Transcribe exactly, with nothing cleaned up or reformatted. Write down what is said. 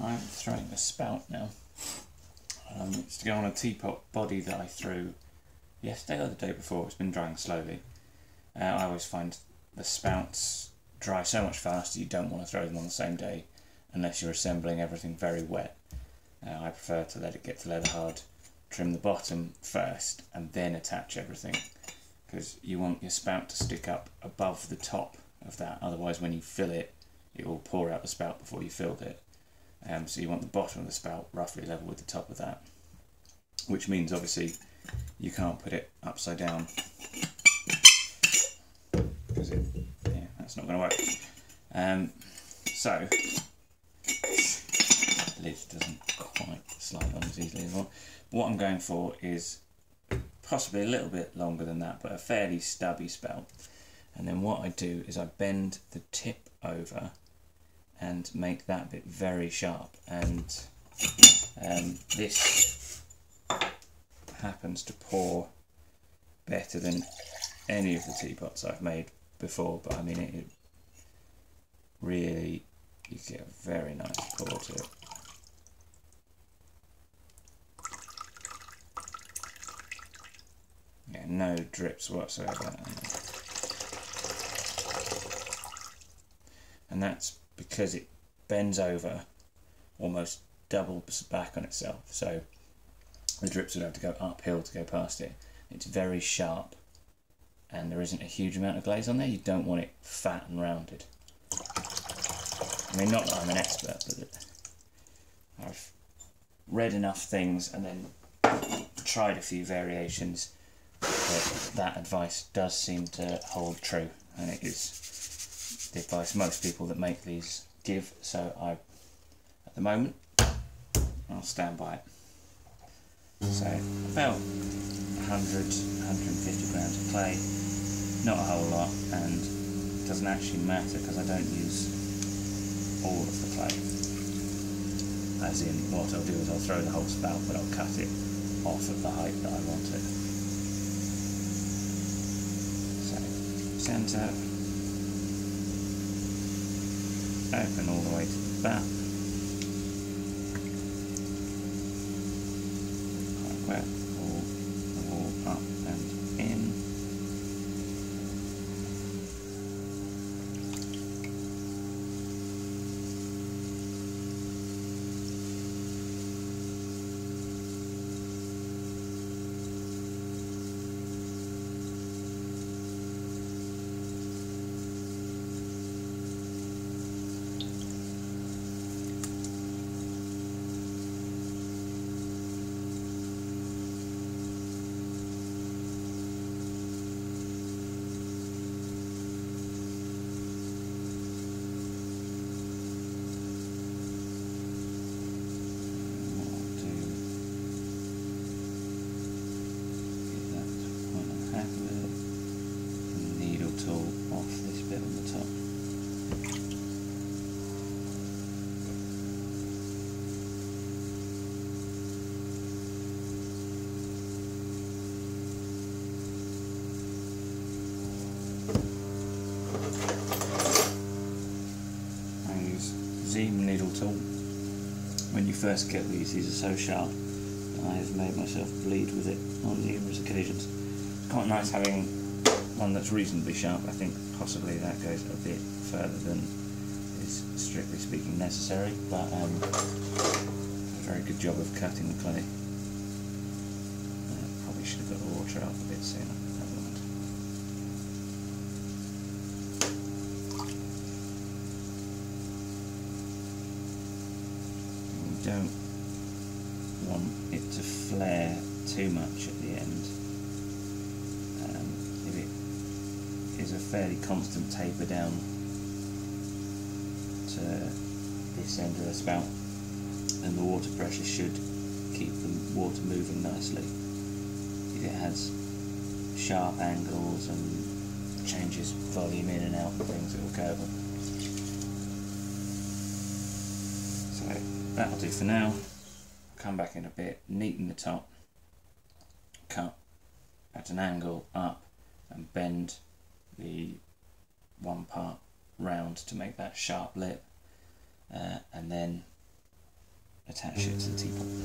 I'm throwing the spout now. Um, it's to go on a teapot body that I threw yesterday or the day before. It's been drying slowly. Uh, I always find the spouts dry so much faster you don't want to throw them on the same day unless you're assembling everything very wet. Uh, I prefer to let it get to leather hard, trim the bottom first and then attach everything, because you want your spout to stick up above the top of that, otherwise when you fill it it will pour out the spout before you filled it. Um, so you want the bottom of the spout roughly level with the top of that, which means obviously you can't put it upside down because it, yeah, that's not going to work. Um, so the lid doesn't quite slide on as easily anymore. What I'm going for is possibly a little bit longer than that, but a fairly stubby spout. And then what I do is I bend the tip over and make that bit very sharp, and um, this happens to pour better than any of the teapots I've made before, but I mean it, it really, you get a very nice pour to it. Yeah, no drips whatsoever. And that's because it bends over, almost doubles back on itself, so the drips would have to go uphill to go past it. It's very sharp and there isn't a huge amount of glaze on there. You don't want it fat and rounded. I mean, not that I'm an expert, but I've read enough things and then tried a few variations, but that advice does seem to hold true, and it is the advice most people that make these give, so I, at the moment, I'll stand by it. So, about one hundred, one hundred fifty grams of clay, not a whole lot, and it doesn't actually matter because I don't use all of the clay. As in, what I'll do is I'll throw the whole spout, but I'll cut it off at the height that I want it. So, centre, open all the way to the back. Like that, pull the wall up and in. First get these, these are so sharp and I have made myself bleed with it on numerous occasions. It's quite nice having one that's reasonably sharp. I think possibly that goes a bit further than is strictly speaking necessary, but um, a very good job of cutting the clay. I probably should have got the water out a bit sooner. Don't want it to flare too much at the end. Um, if it is a fairly constant taper down to this end of the spout, and the water pressure should keep the water moving nicely. If it has sharp angles and changes volume in and out, things, it will go over. So that'll do for now. Come back in a bit, neaten the top, cut at an angle up and bend the one part round to make that sharp lip, uh, and then attach it to the teapot.